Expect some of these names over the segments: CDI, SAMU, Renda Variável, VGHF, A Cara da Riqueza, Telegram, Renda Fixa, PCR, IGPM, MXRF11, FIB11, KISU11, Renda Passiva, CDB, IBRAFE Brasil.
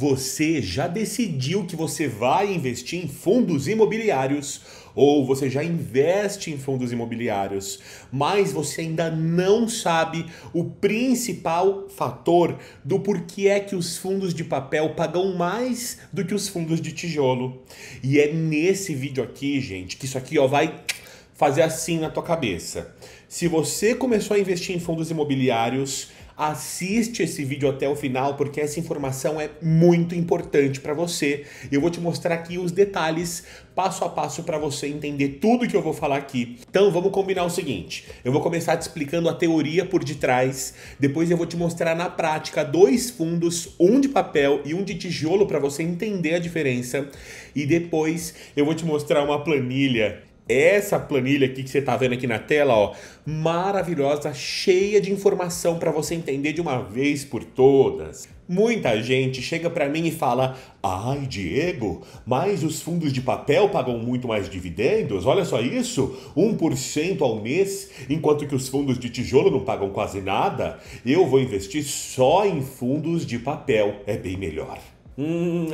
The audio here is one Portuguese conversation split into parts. Você já decidiu que você vai investir em fundos imobiliários ou você já investe em fundos imobiliários, mas você ainda não sabe o principal fator do porquê é que os fundos de papel pagam mais do que os fundos de tijolo. E é nesse vídeo aqui, gente, que isso aqui ó, vai fazer assim na tua cabeça. Se você começou a investir em fundos imobiliários, assiste esse vídeo até o final porque essa informação é muito importante para você. Eu vou te mostrar aqui os detalhes passo a passo para você entender tudo que eu vou falar aqui. Então vamos combinar o seguinte, eu vou começar te explicando a teoria por detrás, depois eu vou te mostrar na prática dois fundos, um de papel e um de tijolo para você entender a diferença e depois eu vou te mostrar uma planilha. Essa planilha aqui que você está vendo aqui na tela, ó, maravilhosa, cheia de informação para você entender de uma vez por todas. Muita gente chega para mim e fala: ai, Diego, mas os fundos de papel pagam muito mais dividendos, olha só isso, 1% ao mês, enquanto que os fundos de tijolo não pagam quase nada, eu vou investir só em fundos de papel, é bem melhor.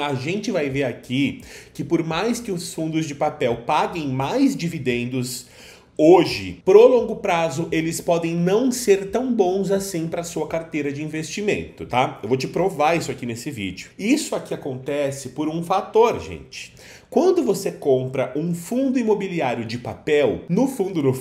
A gente vai ver aqui que por mais que os fundos de papel paguem mais dividendos, hoje, pro longo prazo, eles podem não ser tão bons assim para sua carteira de investimento, tá? Eu vou te provar isso aqui nesse vídeo. Isso aqui acontece por um fator, gente. Quando você compra um fundo imobiliário de papel, no fundo,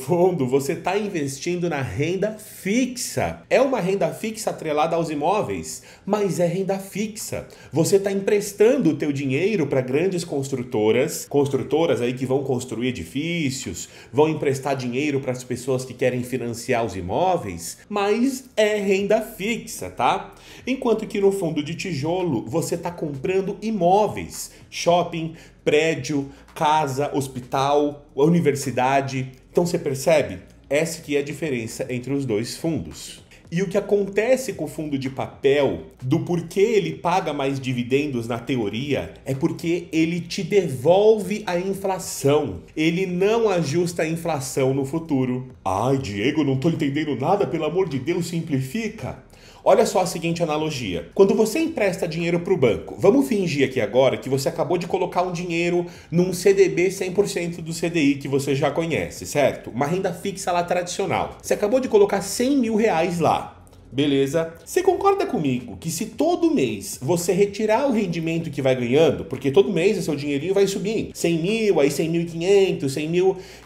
você está investindo na renda fixa. É uma renda fixa atrelada aos imóveis, mas é renda fixa. Você está emprestando o teu dinheiro para grandes construtoras aí que vão construir edifícios, vão emprestar dinheiro para as pessoas que querem financiar os imóveis, mas é renda fixa, tá? Enquanto que no fundo de tijolo, você está comprando imóveis, shopping, prédio, casa, hospital, universidade. Então você percebe? Essa que é a diferença entre os dois fundos. E o que acontece com o fundo de papel, do porquê ele paga mais dividendos na teoria, é porque ele te devolve a inflação. Ele não ajusta a inflação no futuro. Ai, Diego, não tô entendendo nada, pelo amor de Deus, simplifica. Olha só a seguinte analogia. Quando você empresta dinheiro para o banco, vamos fingir aqui agora que você acabou de colocar um dinheiro num CDB 100% do CDI que você já conhece, certo? Uma renda fixa lá tradicional. Você acabou de colocar 100 mil reais lá. Beleza? Você concorda comigo que se todo mês você retirar o rendimento que vai ganhando, porque todo mês o seu dinheirinho vai subindo, 100 mil, aí 100.500,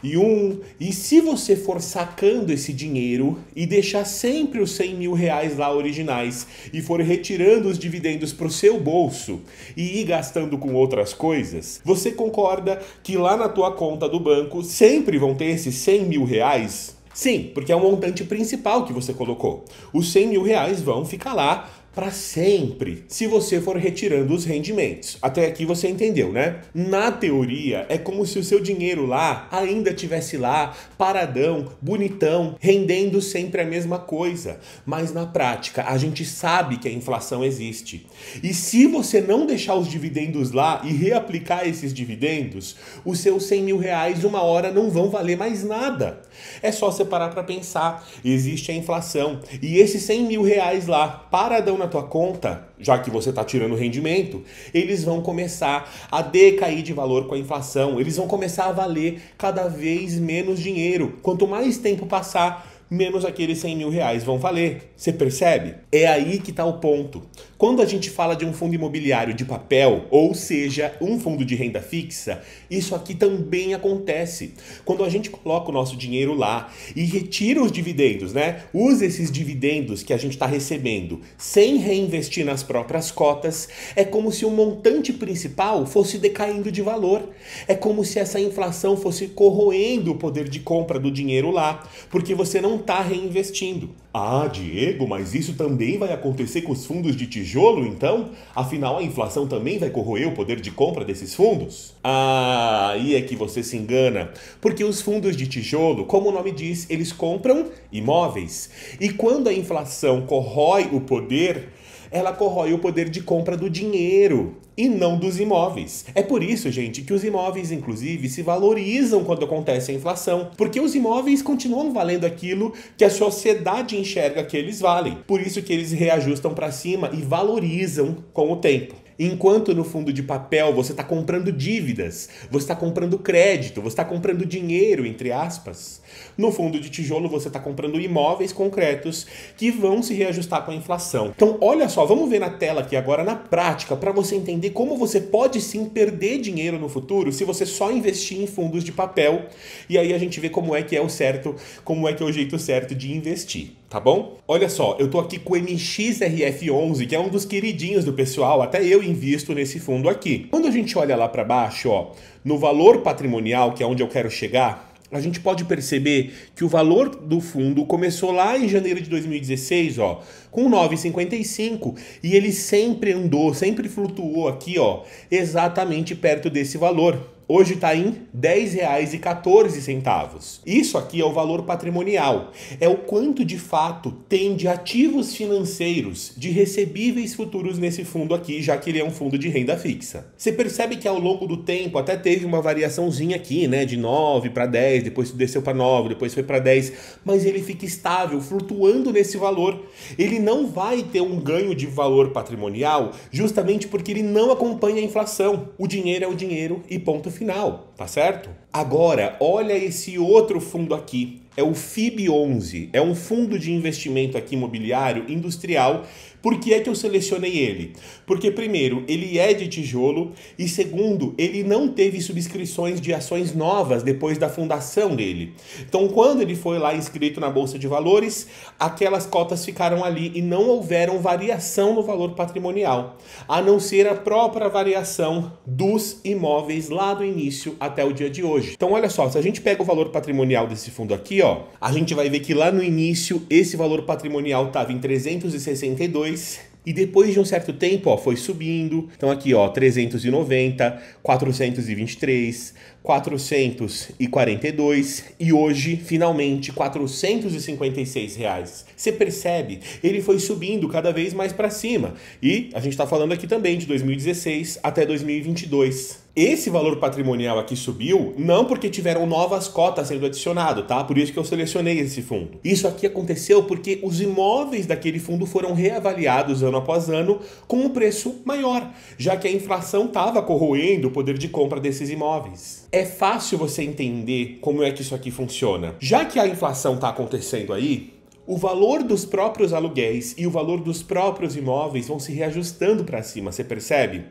100.001, e se você for sacando esse dinheiro e deixar sempre os 100 mil reais lá originais e for retirando os dividendos para o seu bolso e ir gastando com outras coisas, você concorda que lá na tua conta do banco sempre vão ter esses 100 mil reais? Sim, porque é o montante principal que você colocou. Os 100 mil reais vão ficar lá para sempre, se você for retirando os rendimentos. Até aqui você entendeu, né? Na teoria, é como se o seu dinheiro lá ainda estivesse lá, paradão, bonitão, rendendo sempre a mesma coisa. Mas na prática, a gente sabe que a inflação existe. E se você não deixar os dividendos lá e reaplicar esses dividendos, os seus 100 mil reais uma hora não vão valer mais nada. É só você parar para pensar, existe a inflação. E esses 100 mil reais lá, paradão na tua conta, já que você está tirando rendimento, eles vão começar a decair de valor com a inflação, eles vão começar a valer cada vez menos dinheiro. Quanto mais tempo passar, menos aqueles 100 mil reais vão valer. Você percebe? É aí que está o ponto. Quando a gente fala de um fundo imobiliário de papel, ou seja, um fundo de renda fixa, isso aqui também acontece. Quando a gente coloca o nosso dinheiro lá e retira os dividendos, né? Usa esses dividendos que a gente está recebendo sem reinvestir nas próprias cotas, é como se o montante principal fosse decaindo de valor. É como se essa inflação fosse corroendo o poder de compra do dinheiro lá, porque você não está reinvestindo. Ah, Diego, mas isso também vai acontecer com os fundos de tijolo, então? Afinal, a inflação também vai corroer o poder de compra desses fundos? Ah, aí é que você se engana, porque os fundos de tijolo, como o nome diz, eles compram imóveis. E quando a inflação corrói o poder, ela corrói o poder de compra do dinheiro e não dos imóveis. É por isso, gente, que os imóveis, inclusive, se valorizam quando acontece a inflação, porque os imóveis continuam valendo aquilo que a sociedade enxerga que eles valem. Por isso que eles reajustam para cima e valorizam com o tempo. Enquanto no fundo de papel você está comprando dívidas, você está comprando crédito, você está comprando dinheiro, entre aspas, no fundo de tijolo você está comprando imóveis concretos que vão se reajustar com a inflação. Então olha só, vamos ver na tela aqui agora na prática para você entender como você pode sim perder dinheiro no futuro se você só investir em fundos de papel, e aí a gente vê como é que é o certo, como é que é o jeito certo de investir. Tá bom? Olha só, eu tô aqui com o MXRF11, que é um dos queridinhos do pessoal, até eu invisto nesse fundo aqui. Quando a gente olha lá para baixo, ó, no valor patrimonial, que é onde eu quero chegar, a gente pode perceber que o valor do fundo começou lá em janeiro de 2016, ó, com 9,55, e ele sempre andou, sempre flutuou aqui, ó, exatamente perto desse valor. Hoje está em R$ 10,14. Isso aqui é o valor patrimonial. É o quanto de fato tem de ativos financeiros, de recebíveis futuros nesse fundo aqui, já que ele é um fundo de renda fixa. Você percebe que ao longo do tempo até teve uma variaçãozinha aqui, né? De 9 para 10, depois desceu para 9, depois foi para 10. Mas ele fica estável, flutuando nesse valor. Ele não vai ter um ganho de valor patrimonial justamente porque ele não acompanha a inflação. O dinheiro é o dinheiro e ponto final, tá certo? Agora, olha esse outro fundo aqui, é o FIB11, é um fundo de investimento aqui imobiliário industrial. Por que é que eu selecionei ele? Porque primeiro, ele é de tijolo e segundo, ele não teve subscrições de ações novas depois da fundação dele. Então quando ele foi lá inscrito na Bolsa de Valores, aquelas cotas ficaram ali e não houveram variação no valor patrimonial, a não ser a própria variação dos imóveis lá do início até o dia de hoje. Então olha só, se a gente pega o valor patrimonial desse fundo aqui, ó, a gente vai ver que lá no início esse valor patrimonial estava em 362, e depois de um certo tempo, ó, foi subindo. Então aqui, ó, 390, 423, 442 e hoje, finalmente, R$ 456. Você percebe? Ele foi subindo cada vez mais para cima. E a gente está falando aqui também de 2016 até 2022. Esse valor patrimonial aqui subiu não porque tiveram novas cotas sendo adicionado, tá? Por isso que eu selecionei esse fundo. Isso aqui aconteceu porque os imóveis daquele fundo foram reavaliados ano após ano com um preço maior, já que a inflação estava corroendo o poder de compra desses imóveis. É fácil você entender como é que isso aqui funciona. Já que a inflação está acontecendo aí, o valor dos próprios aluguéis e o valor dos próprios imóveis vão se reajustando para cima, você percebe?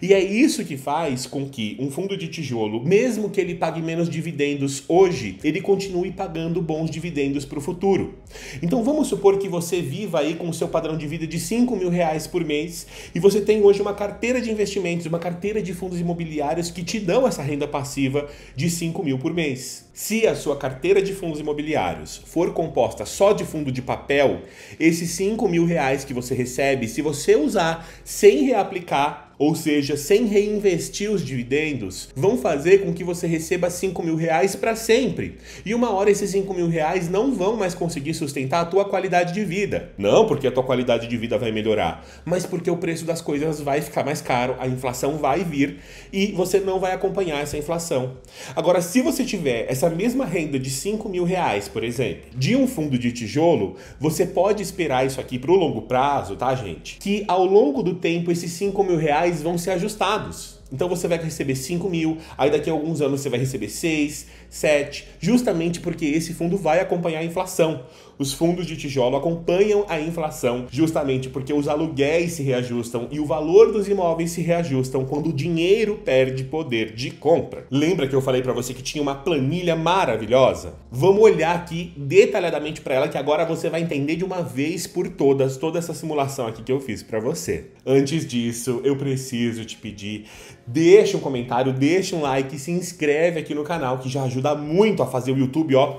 E é isso que faz com que um fundo de tijolo, mesmo que ele pague menos dividendos hoje, ele continue pagando bons dividendos para o futuro. Então vamos supor que você viva aí com o seu padrão de vida de R$ 5.000 por mês e você tem hoje uma carteira de investimentos, uma carteira de fundos imobiliários que te dão essa renda passiva de R$ 5.000 por mês. Se a sua carteira de fundos imobiliários for composta só de fundo de papel, esses R$ 5.000 que você recebe, se você usar sem reaplicar, ou seja, sem reinvestir os dividendos, vão fazer com que você receba R$ 5.000 para sempre. E uma hora esses R$ 5.000 não vão mais conseguir sustentar a tua qualidade de vida. Não porque a tua qualidade de vida vai melhorar, mas porque o preço das coisas vai ficar mais caro, a inflação vai vir e você não vai acompanhar essa inflação. Agora, se você tiver essa mesma renda de R$ 5.000, por exemplo, de um fundo de tijolo, você pode esperar isso aqui para o longo prazo, tá, gente? Que ao longo do tempo esses R$ 5.000 vão ser ajustados. Então você vai receber 5.000, aí daqui a alguns anos você vai receber 6, 7, justamente porque esse fundo vai acompanhar a inflação. Os fundos de tijolo acompanham a inflação justamente porque os aluguéis se reajustam e o valor dos imóveis se reajustam quando o dinheiro perde poder de compra. Lembra que eu falei para você que tinha uma planilha maravilhosa? Vamos olhar aqui detalhadamente para ela, que agora você vai entender de uma vez por todas toda essa simulação aqui que eu fiz para você. Antes disso, eu preciso te pedir, deixa um comentário, deixa um like, se inscreve aqui no canal, que já ajuda muito a fazer o YouTube, ó,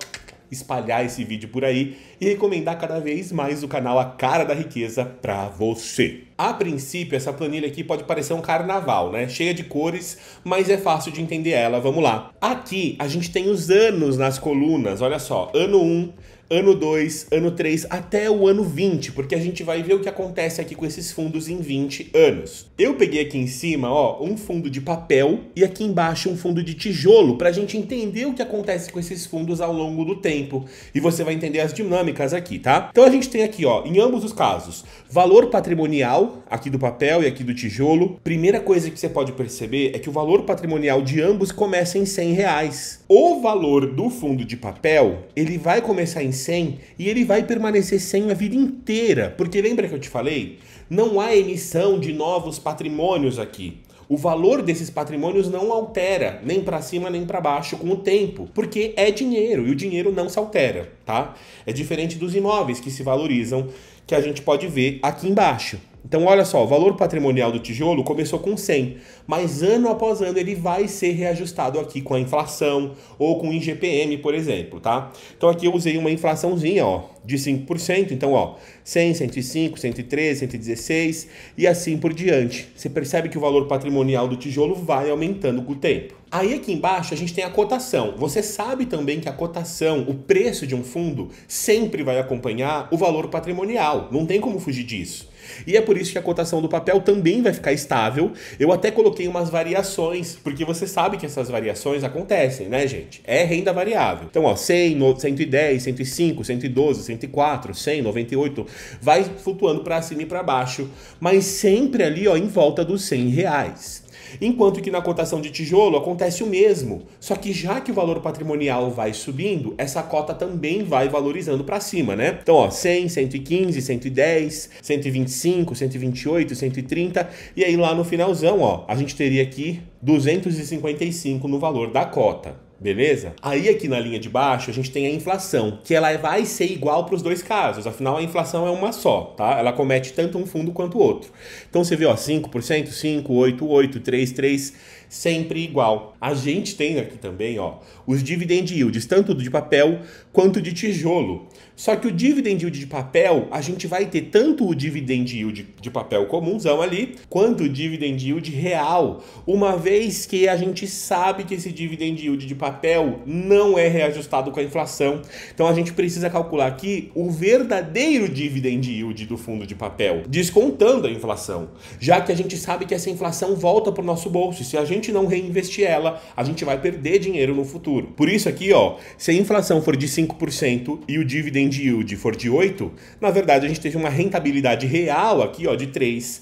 espalhar esse vídeo por aí e recomendar cada vez mais o canal A Cara da Riqueza para você. A princípio, essa planilha aqui pode parecer um carnaval, né? Cheia de cores, mas é fácil de entender ela. Vamos lá. Aqui a gente tem os anos nas colunas, olha só. Ano 1, ano 2, ano 3, até o ano 20, porque a gente vai ver o que acontece aqui com esses fundos em 20 anos. Eu peguei aqui em cima, ó, um fundo de papel e aqui embaixo um fundo de tijolo, pra gente entender o que acontece com esses fundos ao longo do tempo. E você vai entender as dinâmicas aqui, tá? Então a gente tem aqui, ó, em ambos os casos, valor patrimonial, aqui do papel e aqui do tijolo. Primeira coisa que você pode perceber é que o valor patrimonial de ambos começa em 100 reais. O valor do fundo de papel, ele vai começar em 100 e ele vai permanecer 100 a vida inteira, porque lembra que eu te falei? Não há emissão de novos patrimônios aqui. O valor desses patrimônios não altera, nem para cima nem para baixo com o tempo, porque é dinheiro e o dinheiro não se altera, tá? É diferente dos imóveis que se valorizam, que a gente pode ver aqui embaixo. Então olha só, o valor patrimonial do tijolo começou com 100, mas ano após ano ele vai ser reajustado aqui com a inflação ou com o IGPM, por exemplo, tá? Então aqui eu usei uma inflaçãozinha, ó, de 5%, então ó, 100, 105, 113, 116 e assim por diante. Você percebe que o valor patrimonial do tijolo vai aumentando com o tempo. Aí aqui embaixo a gente tem a cotação. Você sabe também que a cotação, o preço de um fundo, sempre vai acompanhar o valor patrimonial. Não tem como fugir disso. E é por isso que a cotação do papel também vai ficar estável. Eu até coloquei umas variações, porque você sabe que essas variações acontecem, né, gente? É renda variável. Então, ó, 100, 110, 105, 112, 104, 100, 98, vai flutuando para cima e para baixo, mas sempre ali, ó, em volta dos 100 reais. Enquanto que na cotação de tijolo acontece o mesmo, só que já que o valor patrimonial vai subindo, essa cota também vai valorizando para cima, né? Então, ó, 100, 115, 110, 125, 128, 130, e aí lá no finalzão, ó, a gente teria aqui 255 no valor da cota. Beleza? Aí aqui na linha de baixo a gente tem a inflação, que ela vai ser igual para os dois casos, afinal a inflação é uma só, tá? Ela comete tanto um fundo quanto o outro. Então você vê, ó, 5%, 5, 8, 8, 3, 3, sempre igual. A gente tem aqui também, ó, os dividend yields, tanto de papel quanto de tijolo. Só que o dividend yield de papel, a gente vai ter tanto o dividend yield de papel comunzão ali, quanto o dividend yield real, uma vez que a gente sabe que esse dividend yield de papel não é reajustado com a inflação. Então a gente precisa calcular aqui o verdadeiro dividend yield do fundo de papel, descontando a inflação, já que a gente sabe que essa inflação volta para o nosso bolso e se a gente não reinvestir ela, a gente vai perder dinheiro no futuro. Por isso aqui, ó, se a inflação for de 5% e o dividend yield for de 8, na verdade a gente teve uma rentabilidade real aqui, ó, de 3%,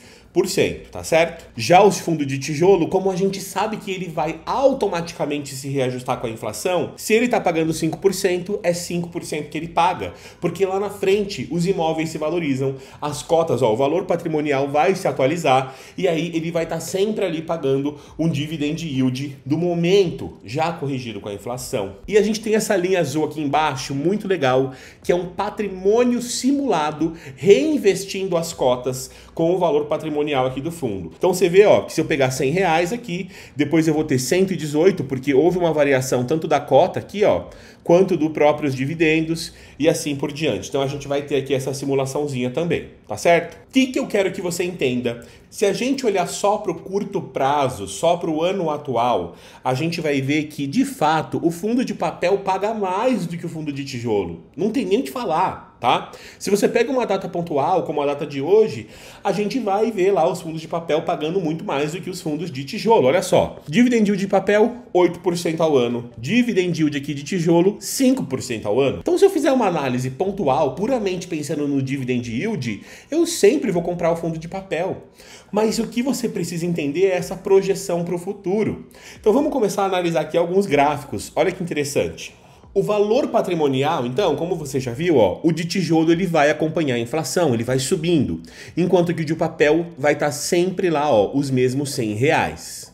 tá certo? Já os fundos de tijolo, como a gente sabe que ele vai automaticamente se reajustar com a inflação, se ele tá pagando 5%, é 5% que ele paga, porque lá na frente os imóveis se valorizam, as cotas, ó, o valor patrimonial vai se atualizar e aí ele vai estar sempre ali pagando um dividend yield do momento, já corrigido com a inflação. E a gente tem essa linha azul aqui embaixo, muito legal, que é um patrimônio simulado reinvestindo as cotas com o valor patrimonial aqui do fundo. Então você vê, ó, que se eu pegar 100 reais aqui, depois eu vou ter 118, porque houve uma variação tanto da cota aqui, ó, quanto do próprios dividendos e assim por diante. Então a gente vai ter aqui essa simulaçãozinha também, tá certo? O que eu quero que você entenda? Se a gente olhar só para o curto prazo, só para o ano atual, a gente vai ver que, de fato, o fundo de papel paga mais do que o fundo de tijolo. Não tem nem o que falar. Tá? Se você pega uma data pontual, como a data de hoje, a gente vai ver lá os fundos de papel pagando muito mais do que os fundos de tijolo. Olha só, dividend yield de papel, 8% ao ano. Dividend yield aqui de tijolo, 5% ao ano. Então se eu fizer uma análise pontual, puramente pensando no dividend yield, eu sempre vou comprar o fundo de papel. Mas o que você precisa entender é essa projeção para o futuro. Então vamos começar a analisar aqui alguns gráficos. Olha que interessante. O valor patrimonial, então, como você já viu, ó, o de tijolo ele vai acompanhar a inflação, ele vai subindo, enquanto que o de papel vai estar sempre lá, ó, os mesmos 100 reais.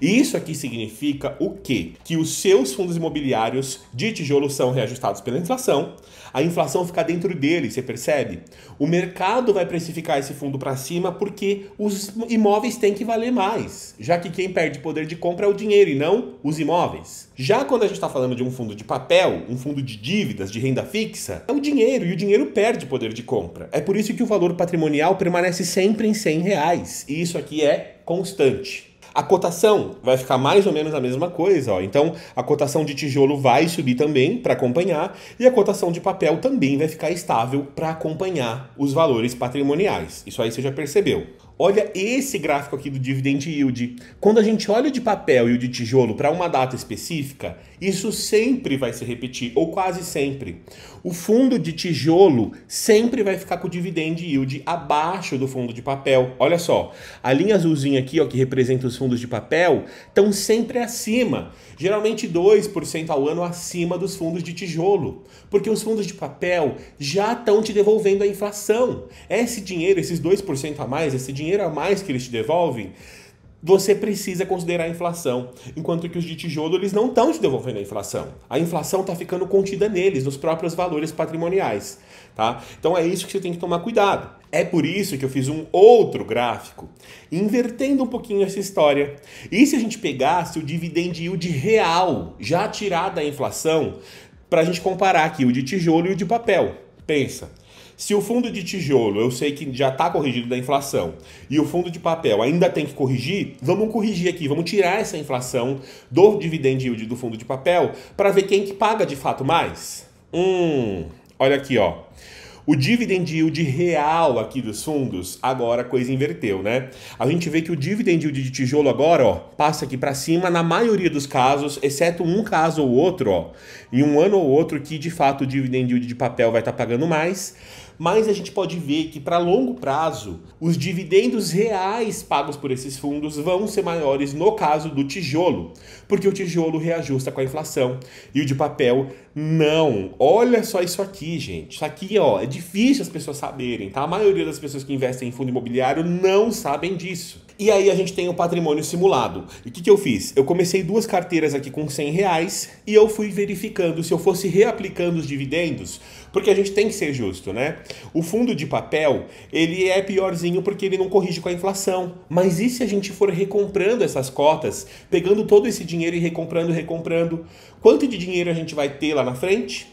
Isso aqui significa o quê? Que os seus fundos imobiliários de tijolo são reajustados pela inflação, a inflação fica dentro dele, você percebe? O mercado vai precificar esse fundo para cima porque os imóveis têm que valer mais, já que quem perde poder de compra é o dinheiro e não os imóveis. Já quando a gente está falando de um fundo de papel, um fundo de dívidas, de renda fixa, é o dinheiro e o dinheiro perde poder de compra. É por isso que o valor patrimonial permanece sempre em 100 reais e isso aqui é constante. A cotação vai ficar mais ou menos a mesma coisa, ó. Então a cotação de tijolo vai subir também para acompanhar e a cotação de papel também vai ficar estável para acompanhar os valores patrimoniais. Isso aí você já percebeu. Olha esse gráfico aqui do Dividend Yield. Quando a gente olha o de papel e o de tijolo para uma data específica, isso sempre vai se repetir, ou quase sempre. O fundo de tijolo sempre vai ficar com o Dividend Yield abaixo do fundo de papel. Olha só, a linha azulzinha aqui, ó, que representa os fundos de papel, estão sempre acima. Geralmente 2% ao ano acima dos fundos de tijolo, porque os fundos de papel já estão te devolvendo a inflação. Esse dinheiro, esses 2% a mais, esse dinheiro a mais que eles te devolvem, você precisa considerar a inflação, enquanto que os de tijolo eles não estão te devolvendo a inflação. A inflação está ficando contida neles, nos próprios valores patrimoniais, tá? Então é isso que você tem que tomar cuidado. É por isso que eu fiz um outro gráfico, invertendo um pouquinho essa história. E se a gente pegasse o dividend yield real, já tirado da inflação, para a gente comparar aqui o de tijolo e o de papel? Pensa. Se o fundo de tijolo, eu sei que já está corrigido da inflação, e o fundo de papel ainda tem que corrigir, vamos corrigir aqui, vamos tirar essa inflação do dividend yield do fundo de papel para ver quem que paga de fato mais. Olha aqui, ó. O dividend yield real aqui dos fundos, agora a coisa inverteu, né? A gente vê que o dividend yield de tijolo agora, ó, passa aqui para cima na maioria dos casos, exceto um caso ou outro, ó, em um ano ou outro que de fato o dividend yield de papel vai estar pagando mais. Mas a gente pode ver que para longo prazo, os dividendos reais pagos por esses fundos vão ser maiores no caso do tijolo, porque o tijolo reajusta com a inflação e o de papel não. Olha só isso aqui, gente. Isso aqui, ó, é difícil as pessoas saberem, tá? A maioria das pessoas que investem em fundo imobiliário não sabem disso. E aí a gente tem o patrimônio simulado. E o que eu fiz? Eu comecei duas carteiras aqui com 100 reais e eu fui verificando se eu fosse reaplicando os dividendos, porque a gente tem que ser justo, né? O fundo de papel, ele é piorzinho porque ele não corrige com a inflação. Mas e se a gente for recomprando essas cotas, pegando todo esse dinheiro e recomprando? Quanto de dinheiro a gente vai ter lá na frente?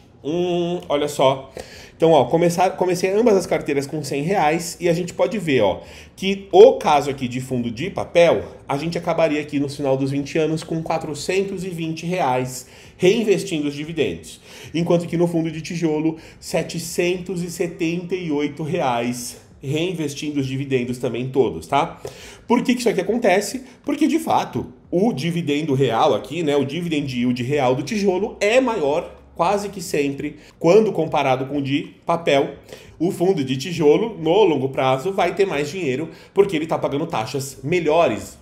Olha só. Então, ó, comecei ambas as carteiras com 100 reais e a gente pode ver, ó, que o caso aqui de fundo de papel, a gente acabaria aqui no final dos 20 anos com 420 reais reinvestindo os dividendos, enquanto que no fundo de tijolo, 778 reais reinvestindo os dividendos também todos, tá? Por que isso aqui acontece? Porque, de fato, o dividendo real aqui, né, o dividend yield real do tijolo é maior quase que sempre, quando comparado com o de papel. O fundo de tijolo, no longo prazo, vai ter mais dinheiro, porque ele está pagando taxas melhores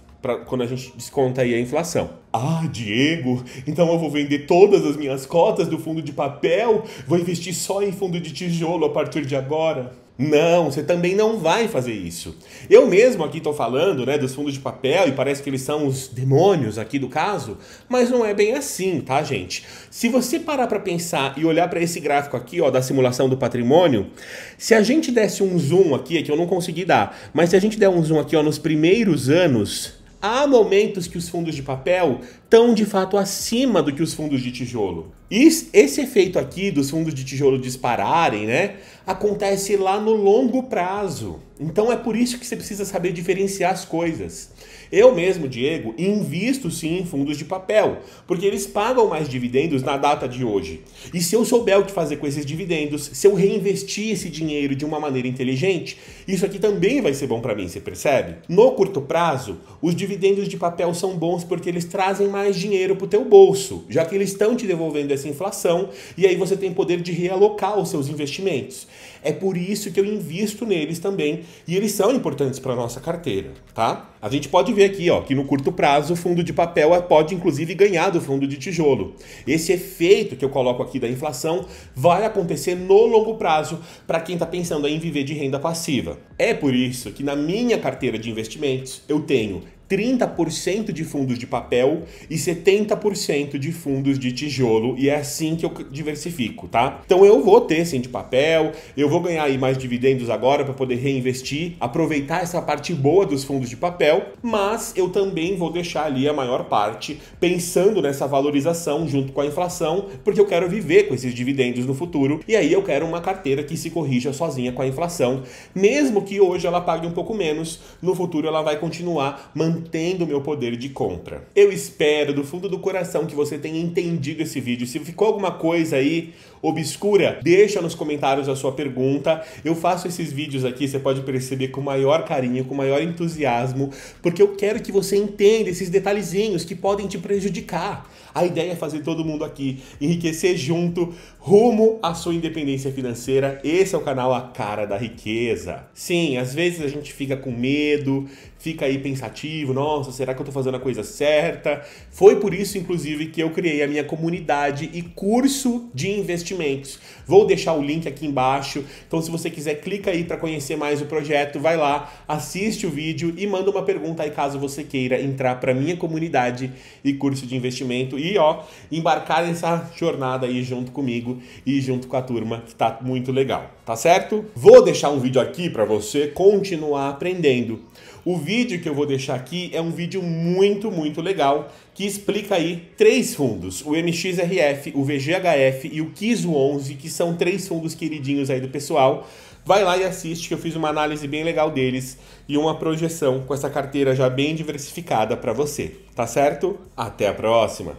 quando a gente desconta aí a inflação. Ah, Diego, então eu vou vender todas as minhas cotas do fundo de papel? Vou investir só em fundo de tijolo a partir de agora? Não, você também não vai fazer isso. Eu mesmo aqui estou falando, né, dos fundos de papel e parece que eles são os demônios aqui do caso, mas não é bem assim, tá, gente? Se você parar para pensar e olhar para esse gráfico aqui, ó, da simulação do patrimônio, se a gente desse um zoom aqui, que eu não consegui dar, mas se a gente der um zoom aqui, ó, nos primeiros anos, há momentos que os fundos de papel estão de fato acima do que os fundos de tijolo. E esse efeito aqui dos fundos de tijolo dispararem, né, acontece lá no longo prazo. Então é por isso que você precisa saber diferenciar as coisas. Eu mesmo, Diego, invisto sim em fundos de papel, porque eles pagam mais dividendos na data de hoje. E se eu souber o que fazer com esses dividendos, se eu reinvestir esse dinheiro de uma maneira inteligente, isso aqui também vai ser bom para mim, você percebe? No curto prazo, os dividendos de papel são bons porque eles trazem mais dinheiro para o teu bolso, já que eles estão te devolvendo essa inflação e aí você tem poder de realocar os seus investimentos. É por isso que eu invisto neles também e eles são importantes para a nossa carteira, tá? A gente pode ver aqui, ó, que no curto prazo o fundo de papel pode inclusive ganhar do fundo de tijolo. Esse efeito que eu coloco aqui da inflação vai acontecer no longo prazo para quem está pensando em viver de renda passiva. É por isso que na minha carteira de investimentos eu tenho 30% de fundos de papel e 70% de fundos de tijolo, e é assim que eu diversifico, tá? Então eu vou ter sim de papel, eu vou ganhar aí mais dividendos agora para poder reinvestir, aproveitar essa parte boa dos fundos de papel, mas eu também vou deixar ali a maior parte pensando nessa valorização junto com a inflação, porque eu quero viver com esses dividendos no futuro, e aí eu quero uma carteira que se corrija sozinha com a inflação, mesmo que hoje ela pague um pouco menos, no futuro ela vai continuar mantendo mantendo o meu poder de compra. Eu espero do fundo do coração que você tenha entendido esse vídeo. Se ficou alguma coisa aí obscura, deixa nos comentários a sua pergunta. Eu faço esses vídeos aqui, você pode perceber, com o maior carinho, com o maior entusiasmo, porque eu quero que você entenda esses detalhezinhos que podem te prejudicar. A ideia é fazer todo mundo aqui enriquecer junto, rumo à sua independência financeira. Esse é o canal A Cara da Riqueza. Sim, às vezes a gente fica com medo, fica aí pensativo, nossa, será que eu tô fazendo a coisa certa? Foi por isso, inclusive, que eu criei a minha comunidade e curso de investimentos. Vou deixar o link aqui embaixo, então se você quiser, clica aí para conhecer mais o projeto, vai lá, assiste o vídeo e manda uma pergunta aí caso você queira entrar para minha comunidade e curso de investimento e, ó, embarcar nessa jornada aí junto comigo e junto com a turma, que tá muito legal, tá certo? Vou deixar um vídeo aqui para você continuar aprendendo. O vídeo que eu vou deixar aqui é um vídeo muito legal, que explica aí três fundos, o MXRF, o VGHF e o KISU11, que são três fundos queridinhos aí do pessoal. Vai lá e assiste, que eu fiz uma análise bem legal deles e uma projeção com essa carteira já bem diversificada para você, tá certo? Até a próxima!